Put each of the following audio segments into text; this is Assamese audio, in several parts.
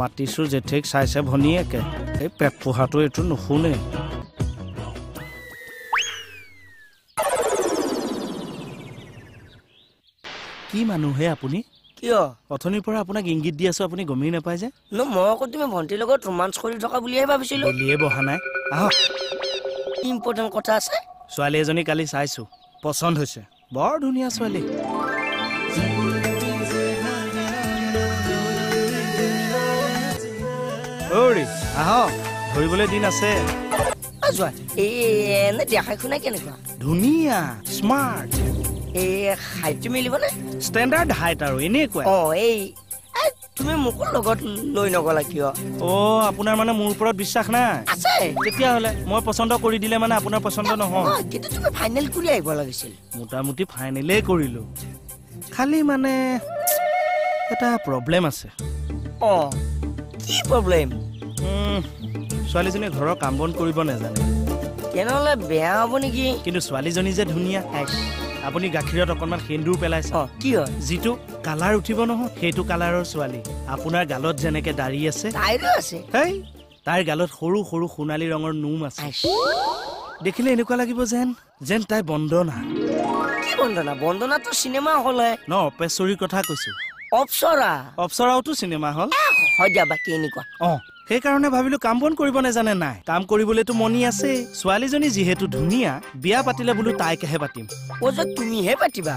মাতিছো জেঠেক চাইছে ভনীয়েকে, এই পেট পোহাটো এইটো নুশুনে। কি মানুহে আপুনি? কিয় অথনিৰ পৰা আপোনাক ইংগিত দি আছো, আপুনি গমেই নাপায় যে? মই আকৌ তুমি ভণ্টিৰ লগত ৰোমাঞ্চ কৰি থকা বুলিয়ে ভাবিছিলো। বুলিয়ে বহা নাই, আহক। ইম্পৰ্টেণ্ট কথা আছে। ছোৱালী এজনী কালি চাইছো, পচন্দ হৈছে, বৰ ধুনীয়া ছোৱালী। আহক, ধৰিবলৈ দিন আছে। দেখাই শুনাই কেনেকুৱা, ধুনীয়া, স্মাৰ্ট। মোৰ ওপৰত বিশ্বাস নাই, তেতিয়াহ'লে মই পচন্দ কৰি দিলে মানে আপোনাৰ পচন্দ নহয়। কিন্তু তুমি ফাইনেল কৰি আহিব লাগিছিল। মোটামুটি ফাইনেলে কৰিলো, খালি মানে এটা প্ৰব্লেম আছে। অ, কি প্ৰব্লেম? ছোৱালীজনীয়ে ঘৰৰ কাম বন কৰিব নাজানে। কেনেহ'লে বেয়া হ'ব নেকি? কিন্তু ছোৱালীজনী যে ধুনীয়া। আপুনি গাখীৰত অকণমান সেন্দুৰ পেলাইছে, কি হয় যিটো কালাৰ উঠিব নহয়, সেইটো কালাৰৰ ছোৱালী। আপোনাৰ গালত যেনেকে দাড়ি আছে, তাইৰ গালত সৰু সৰু সোণালী ৰঙৰ নোম আছে। দেখিলে এনেকুৱা লাগিব যেন যেন তাই বন্দনা। কি বন্দনা? বন্দনাটো চিনেমা হল ন, অপেশ্বৰীৰ কথা কৈছো। অপসৰা? অপসৰাওতো চিনেমা হল। অ, সেইকাৰণে ভাবিলো কাম বন কৰিব নাজানে। নাই, কাম কৰিবলৈতো মনি আছে। ছোৱালীজনী যিহেতু ধুনীয়া, বিয়া পাতিলে বোলো তাইকেহে পাতিম। অ, যে তুমিহে পাতিবা?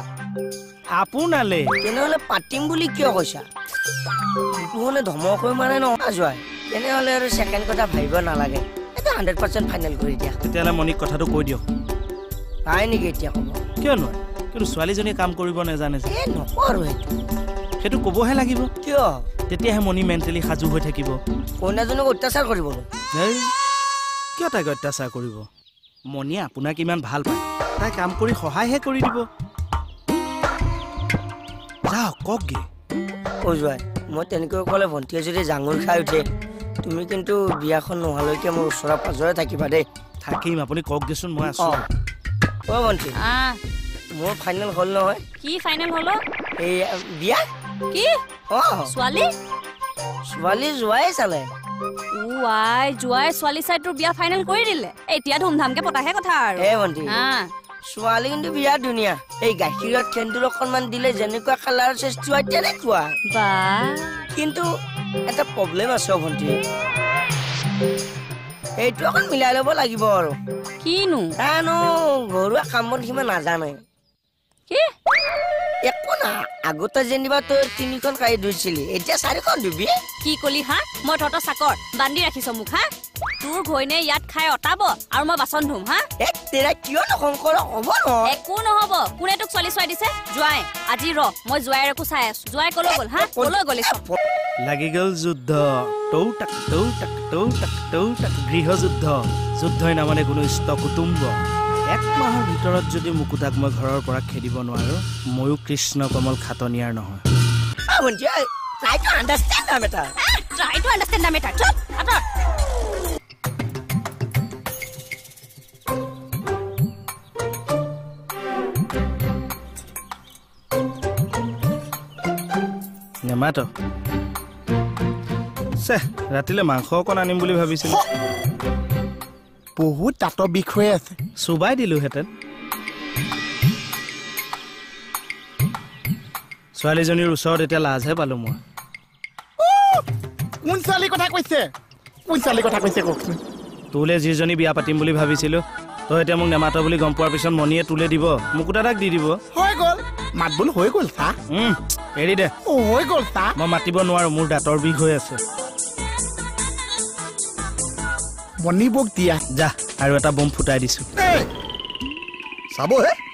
আপোনালে। তেনেহ'লে পাতিম বুলি কিয় কৈছা? তুহনে ধমকৈ মাৰে নহয় যোৱা। তেনেহ'লে আৰু ছেকেণ্ড কথা ভাবিব নালাগে, এটা 100% ফাইনেল কৰি দিয়া। তেতিয়াহ'লে মনিক কথাটো কৈ দিয়ক। তাই নেকি এতিয়া ক'ব? কিয় নহয়, কিন্তু ছোৱালীজনীয়ে কাম কৰিব নাজানে যে। নকওঁ আৰু সেইটো, সেইটো ক'বহে লাগিব। কিয়? তেতিয়াহে মনি মেণ্টেলি সাজু হৈ থাকিব। কইনাজনক অত্যাচাৰ কৰিব। কিয় তাইক অত্যাচাৰ কৰিব? মনিয়ে আপোনাক ইমান ভাল পায়, তাই কাম কৰি সহায়হে কৰি দিব। যাওক কওকগে। কৈ যোৱা, মই তেনেকৈ ক'লে ভণ্টিয়ে যদি জাঙুল খাই উঠে, তুমি কিন্তু বিয়াখন নোহোৱালৈকে মোৰ ওচৰে পাঁজৰে থাকিবা দেই। থাকিম, আপুনি কওকগেচোন, মই আছো। অ ভণ্টি, মোৰ ফাইনেল হ'ল নহয়। কি ফাইনেল হ'ল? এই বিয়া। কি? অ, ছোৱালী ছোৱালী জুৱাই চালে। উৱাই, জুৱাই ছোৱালী চাই তোৰ বিয়া ফাইনেল কৰি দিলে। এতিয়া ধুমধামকে পতাহে কথা আৰু। এ ভণ্টি, ছোৱালী কিন্তু বিয়া ধুনীয়া। এই গাখীৰত সেন্দুৰ অকণমান দিলে যেনেকুৱা কালাৰ সৃষ্টি হয় তেনেকুৱা। কিন্তু এটা প্ৰব্লেম আছে ভণ্টি, এইটো অকণ মিলাই ল'ব লাগিব আৰু। কিনো? তাইনো ঘৰুৱা কাম বন সিমান নাজানে। কি? একো না, আগতে যেনিবা তই 3খন কাঁহী ধুইছিলি, এতিয়া 4খন ধুবি। কি কলি হা? মই তহঁতৰ চাকৰ বান্ধি ৰাখিছ মোক হা? তোৰ ঘৈণে ইয়াত খাই অটাব আৰু মই বাচন ধুম হা? তেৰা কিয় নকংকৰ হ'ব নহয়? একো নহ'ব। কোনে তোক ছোৱালী চোৱাই দিছে? জোৱাই। আজি ৰ, মই জোৱাইৰ একো চাই আছো। জোৱাই কলৈ গ'ল হা? কলৈ গ'ল? লাগি গ'ল যুদ্ধ। টৌ টাক টৌ টাক টৌ টাক টৌ টাক, গৃহযুদ্ধ। যুদ্ধই নামানে কোনো ইষ্ট কুটুম্ব। 1 মাহৰ ভিতৰত যদি মুকুতাক মই ঘৰৰ পৰা খেদিব নোৱাৰো, ময়ো কৃষ্ণ কমল খাতনিয়াৰ নহয়। নেমাত ৰাতিলে মাংস অকণ আনিম বুলি ভাবিছিলো, বহুত তাঁতৰ বিষ হৈ আছে। চুবাই দিলোহেঁতেন। ছোৱালীজনীৰ ওচৰত এতিয়া লাজহে পালো মই। কোন ছোৱালীৰ কথা কৈছে? কোন ছোৱালীৰ কথা কৈছে কওকচোন? তোলে যিজনী বিয়া পাতিম বুলি ভাবিছিলো, তই এতিয়া মোক নেমাত বুলি গম পোৱাৰ পিছত মনিয়ে তোলে দিব, মুকুতাক দি দিব। হৈ গ'ল মাত বোল, হৈ গ'ল চা। এৰি দে। হৈ গ'ল চা, মই মাতিব নোৱাৰো, মোৰ দাঁতৰ বিষ হৈ আছে। মনিবক দিয়া যা, আৰু এটা বম ফুটাই দিছো। চাবহে।